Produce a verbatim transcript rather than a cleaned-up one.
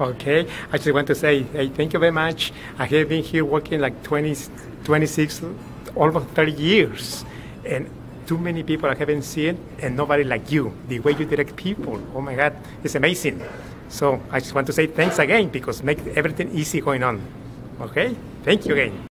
Okay, I just want to say, hey, thank you very much. I have been here working like twenty, twenty-six, almost thirty years, and too many people I haven't seen, and nobody like you. The way you direct people, oh my God, it's amazing. So I just want to say thanks again because make everything easy going on. Okay, thank you again.